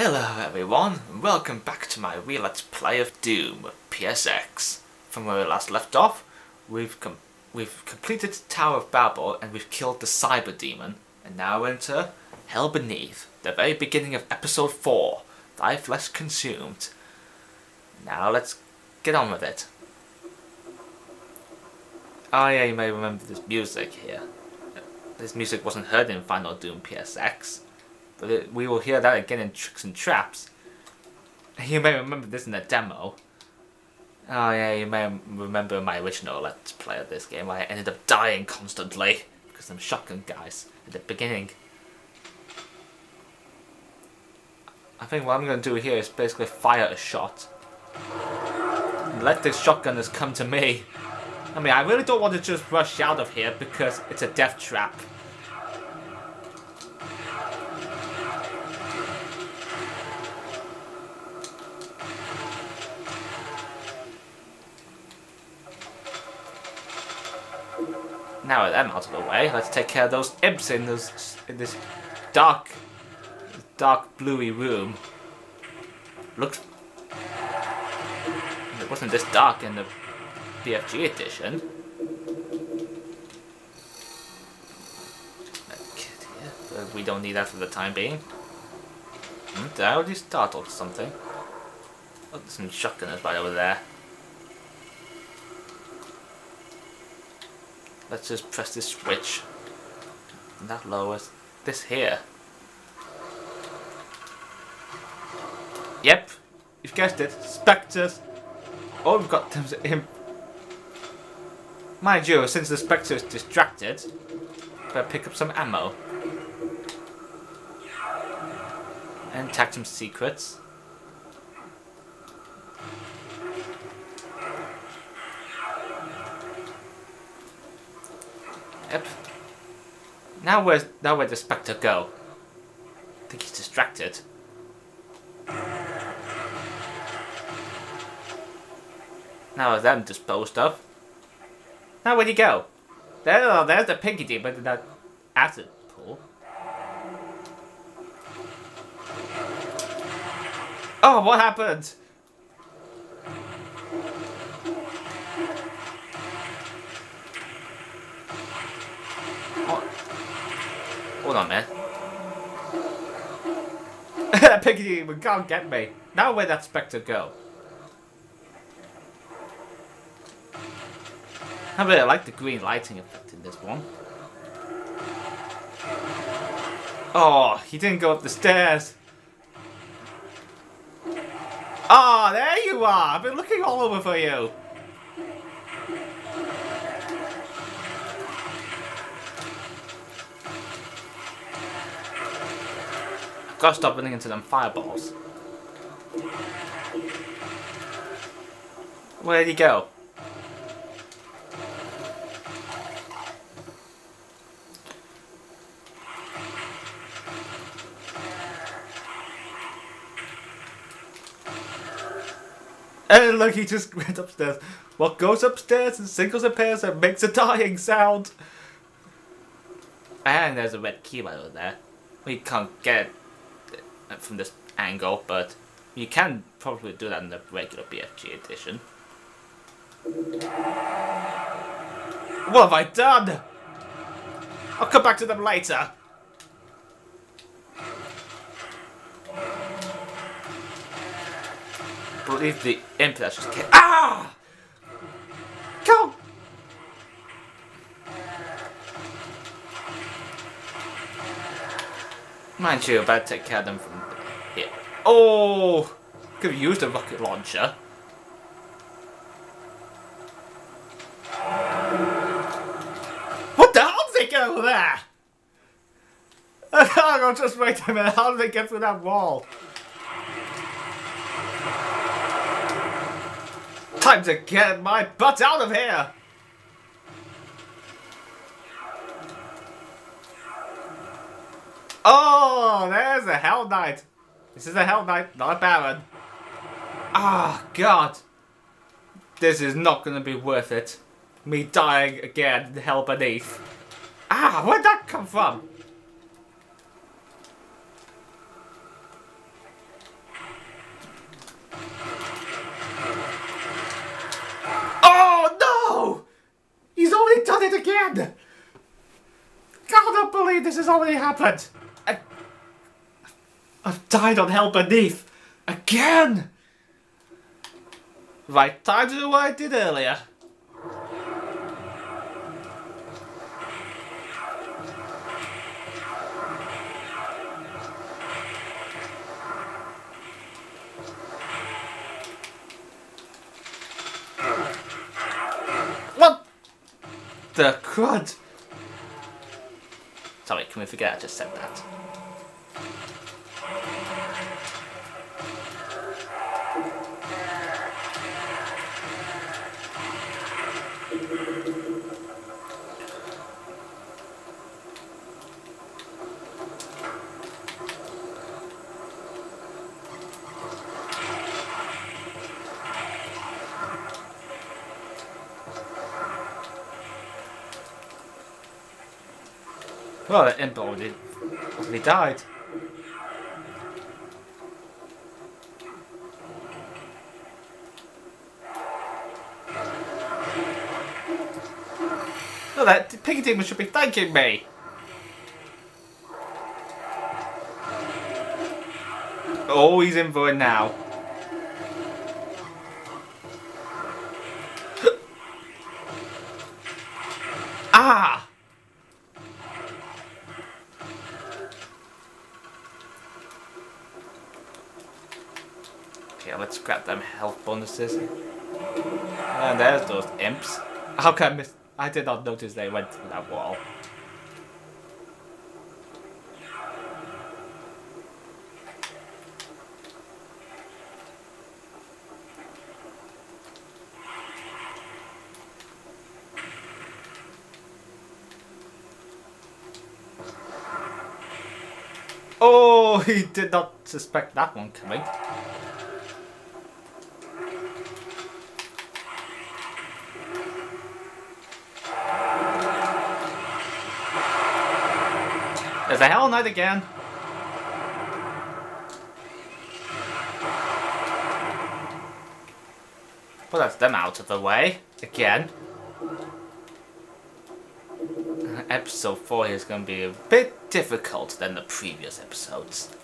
Hello everyone, and welcome back to my re-let's play of Doom PSX. From where we last left off, we've completed Tower of Babel and we've killed the Cyberdemon, and now we're into Hell Beneath, the very beginning of Episode 4, Thy Flesh Consumed. Now let's get on with it. Oh yeah, you may remember this music here. This music wasn't heard in Final Doom PSX. But we will hear that again in Tricks and Traps. You may remember this in the demo. Oh yeah, you may remember my original let's play of this game where I ended up dying constantly because I'm shotgun guys at the beginning. I think what I'm going to do here is basically fire a shot. Let the shotgunners come to me. I mean, I really don't want to just rush out of here because it's a death trap. Now that I'm out of the way, let's take care of those imps in this dark bluey room. Looks, it wasn't this dark in the BFG edition. But we don't need that for the time being. Did I already start off something? Oh, there's some shotgunners right over there. Let's just press this switch. And that lowers this here. Yep, you've guessed it. Spectres. Oh, we've got tons of imp. Mind you, since the Spectre is distracted, better pick up some ammo. And attack some secrets. Yep. Now where'd the Spectre go? I think he's distracted. Now of them disposed of. Now where'd he go? There, oh, there's the Pinky demon in that acid pool. Oh, what happened? Hold on, man. That Pinky demon can't get me. Now where'd that Spectre go? I really like the green lighting effect in this one. Oh, he didn't go up the stairs. Ah, oh, there you are. I've been looking all over for you. Gotta stop running into them fireballs. Where'd he go? And look, he just went upstairs. What goes upstairs and singles and pairs and makes a dying sound. And there's a red key right over there. We can't get it from this angle, but you can probably do that in the regular BFG edition. What have I done? I'll come back to them later. I believe the imp that just came. Ah! Go! Mind you, I better take care of them from here. Oh! Could have used a rocket launcher. What the hell did they get over there? I'll just wait a minute. How did they get through that wall? Time to get my butt out of here! Oh, there's a Hell Knight. This is a Hell Knight, not a Baron. Ah, oh, God. This is not going to be worth it. Me dying again in Hell Beneath. Ah, where'd that come from? God! I cannot believe this has already happened! I've died on Hell Beneath! Again! Right time to do what I did earlier. What the crud? Sorry, can we forget I just said that? Well, the imp only died. No, that Pinky demon should be thanking me. Oh, he's in for it now. Ah! Let's grab them health bonuses. And there's those imps. How can I miss? I did not notice they went through that wall. Oh, he did not suspect that one coming. There's a Hell Knight again. Well, that's them out of the way. Again. Episode 4 is going to be a bit difficult than the previous episodes.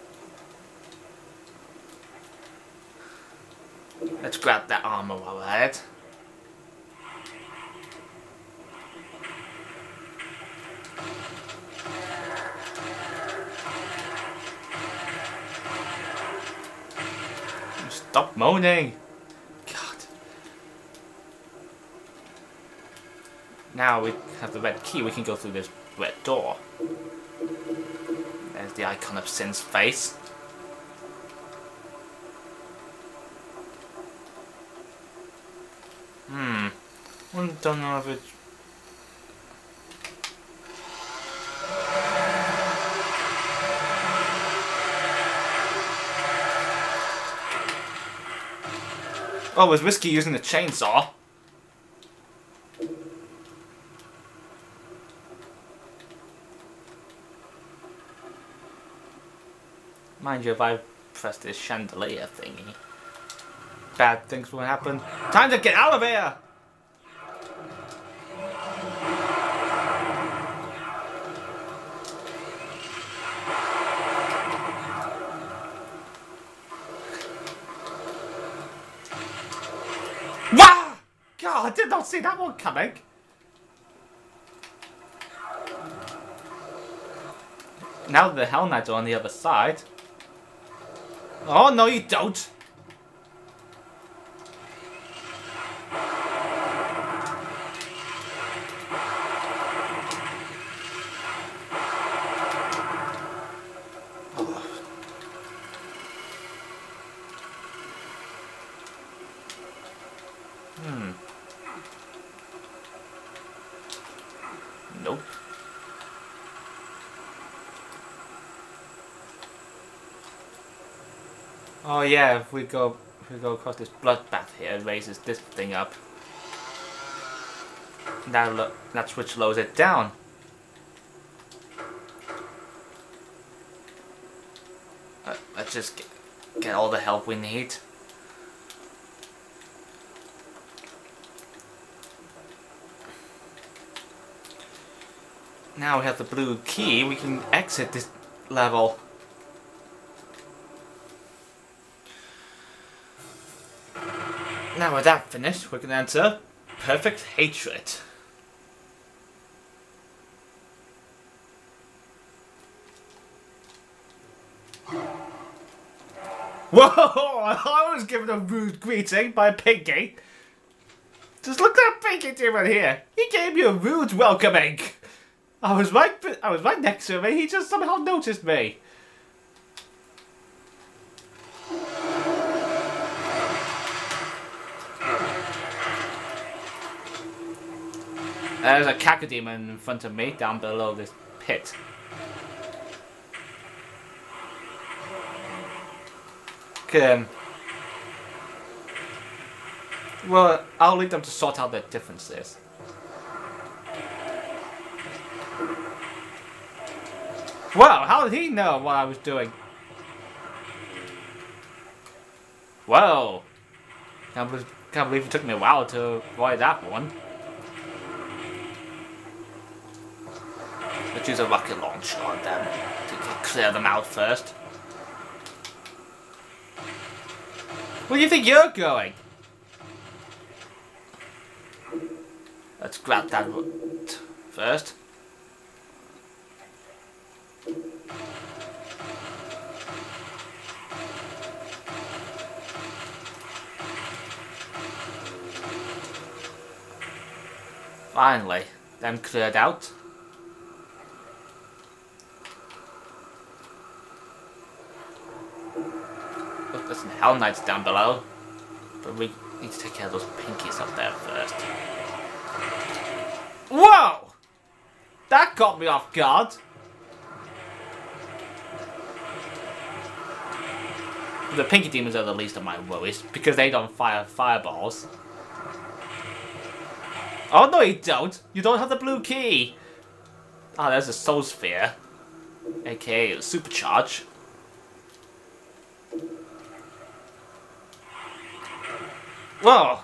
Let's grab that armor while we're at it. Stop moaning! God. Now we have the red key, we can go through this red door. There's the icon of Sin's face. Hmm. I don't know if it's... Oh, was Whiskey using the chainsaw? Mind you, if I press this chandelier thingy, bad things will happen. Time to get out of here! I did not see that one coming. Now the Hell Knights are on the other side. Oh no, you don't. Nope. Oh yeah, if we go across this bloodbath here, it raises this thing up. Now look, that switch lowers it down. Let's just get all the help we need. Now we have the blue key, we can exit this level. Now with that finished, we can enter Perfect Hatred. Whoa! I was given a rude greeting by Pinky. Just look at that Pinky doing here. He gave me a rude welcoming. I was right next to him, and he just somehow noticed me. There's a cacodemon in front of me, down below this pit. Kill him. Well, I'll leave them to sort out their differences. Wow, how did he know what I was doing? Whoa! Can't believe it took me a while to avoid that one. Let's use a rocket launcher on them to clear them out first. Where do you think you're going? Let's grab that root first. Finally, them cleared out. There's some Hell Knights down below, but we need to take care of those Pinkies up there first. Whoa! That got me off guard! The Pinky demons are the least of my worries, because they don't fire fireballs. Oh no you don't! You don't have the blue key! Ah, oh, there's a soul sphere, aka supercharge. Whoa!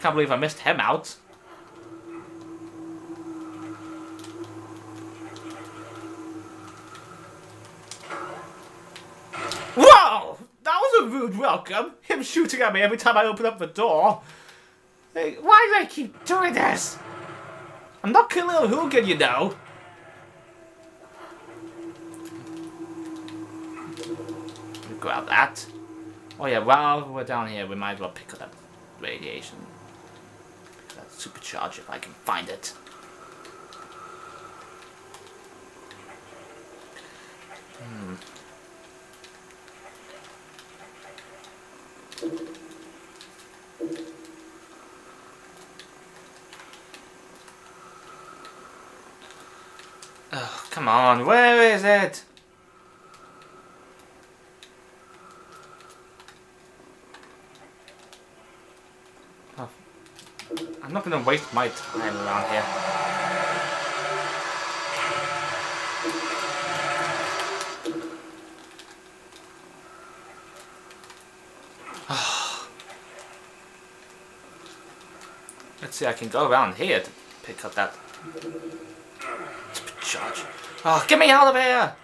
Can't believe I missed him out. Whoa! That was a rude welcome! Him shooting at me every time I open up the door. Like, why do I keep doing this? I'm not Khalil Hogan, you know. Grab that. Oh yeah, while we're down here, we might as well pick up that radiation. Pick up that supercharge if I can find it. Oh, come on, where is it? I'm not going to waste my time around here. Let's see, I can go around here to pick up that charge. Oh, get me out of here!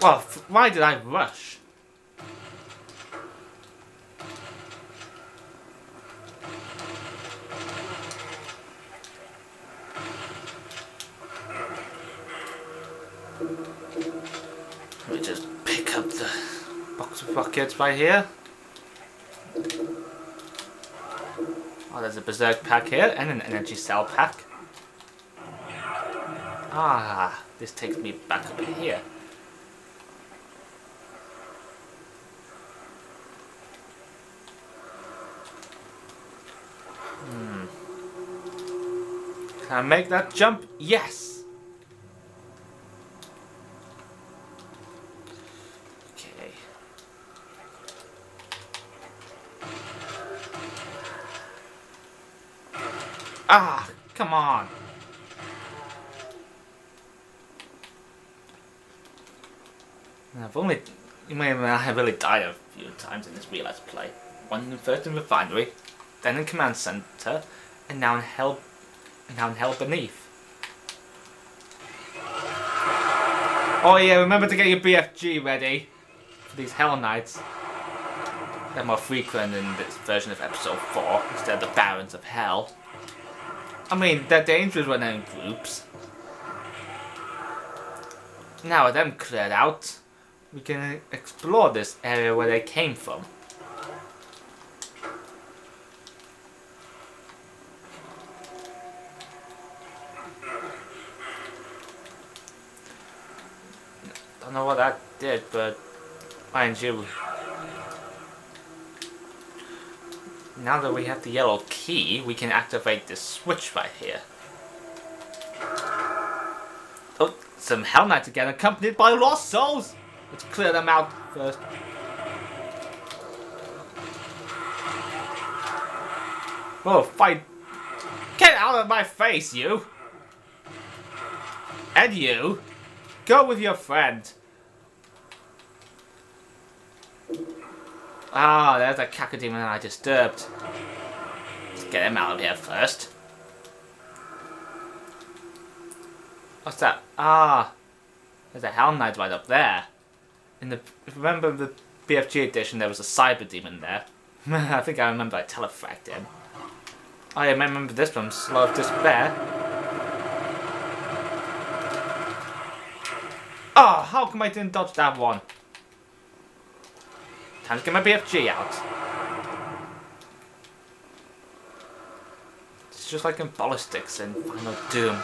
Well, why did I rush? We just pick up the box of rockets by here. Oh, there's a berserk pack here and an energy cell pack. Ah, this takes me back up here. Can I make that jump? Yes! Okay. Ah! Come on! I have really died a few times in this real let's play. First in Refinery, then in Command Center, and now in Hell Beneath. Oh yeah, remember to get your BFG ready for these Hell Knights. They're more frequent in this version of Episode 4, instead of the Barons of Hell. I mean, they're dangerous when they're in groups. Now with them cleared out, we can explore this area where they came from. Don't know what that did, but mind you, now that we have the yellow key, we can activate this switch right here. Oh, some Hell Knights again, accompanied by Lost Souls! Let's clear them out first. Whoa, fight! Get out of my face, you! And you! Go with your friend! Ah, there's a cacodemon I disturbed. Let's get him out of here first. What's that? Ah, there's a Hell Knight right up there. If you remember the BFG edition, there was a Cyberdemon there. I think I remember I telefragged him. Oh, yeah, I remember this from Slow of Despair. Oh, how come I didn't dodge that one? Time to get my BFG out. It's just like in ballistics in Final Doom.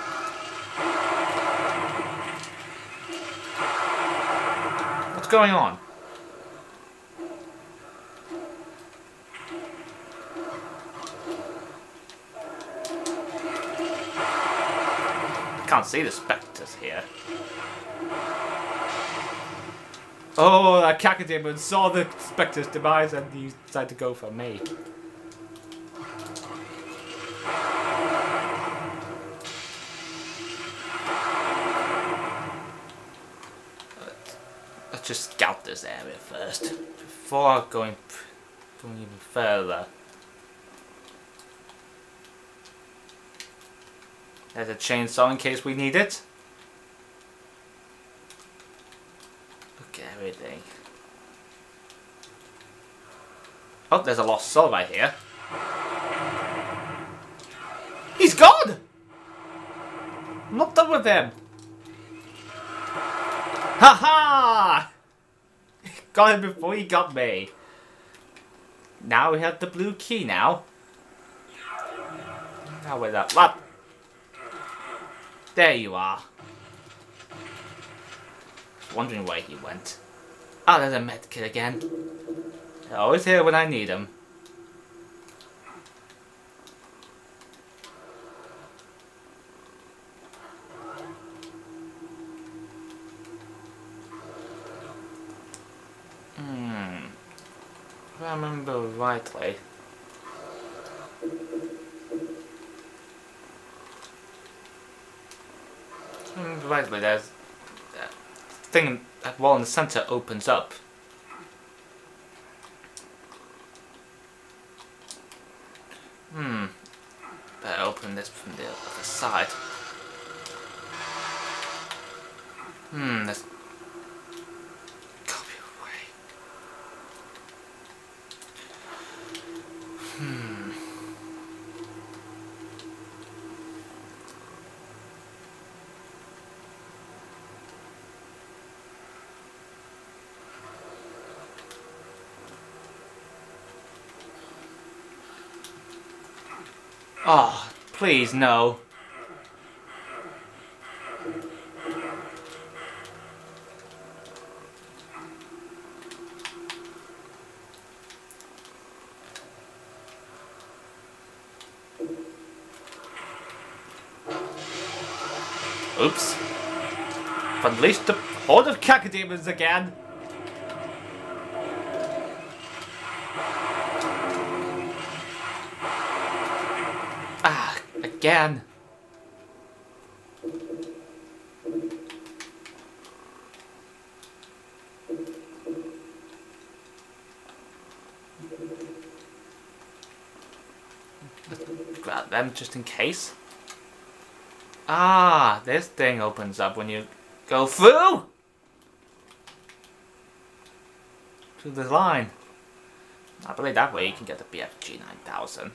What's going on? I can't see the Spectres here. Oh, that cacodemon saw the Spectre's demise and he decided to go for me. Let's just scout this area first, before going even further. There's a chainsaw in case we need it. Everything. Oh, there's a lost soul right here. He's gone! I'm not done with him. Ha ha! Got him before he got me. Now we have the blue key now. Now where's that lap? There you are. Wondering where he went. Ah, oh, there's a medkit again. They're always here when I need them. If I remember rightly. If I remember rightly, there's thing that wall in the center opens up. Better open this from the other side. This copy away. Oh, please, no. Oops. I've unleashed the horde of cacodemons again. Again. at them just in case. Ah, this thing opens up when you go through to this line. I believe that way you can get the BFG 9000.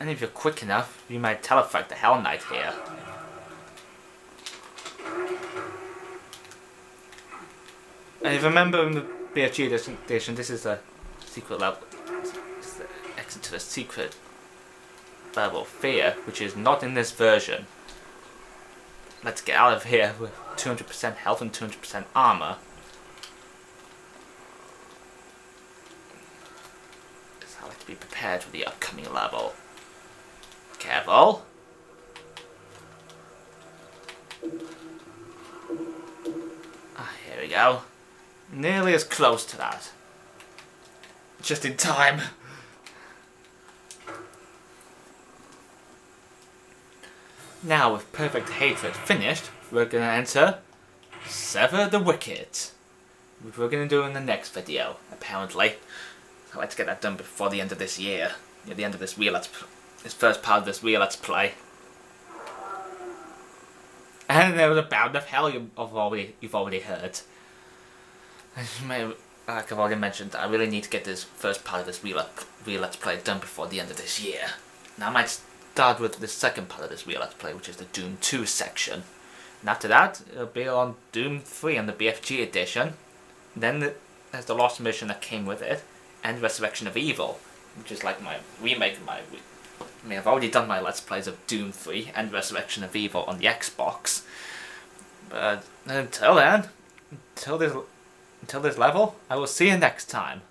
And if you're quick enough, you might telefact the Hell Knight here. And if you remember in the BFG Edition, this is a secret level. It's the exit to the secret level of fear, which is not in this version. Let's get out of here with 200% health and 200% armor. So I like to be prepared for the upcoming level. Careful! Ah, here we go. Nearly as close to that. Just in time. Now, with Perfect Hatred finished, we're going to enter Sever the Wicked, which we're going to do in the next video, apparently. So let's get that done before the end of this year. At the end of this year, this first part of this year, let's play. And there was a Bound of Hell you've already heard. Like I've already mentioned, I really need to get this first part of this Let's Play done before the end of this year. Now I might start with the second part of this Let's Play, which is the Doom 2 section. And after that, it'll be on Doom 3 on the BFG edition. Then there's the Lost Mission that came with it, and Resurrection of Evil, which is like my remake of my... I mean, I've already done my Let's Plays of Doom 3 and Resurrection of Evil on the Xbox. But until then, until this level, I will see you next time.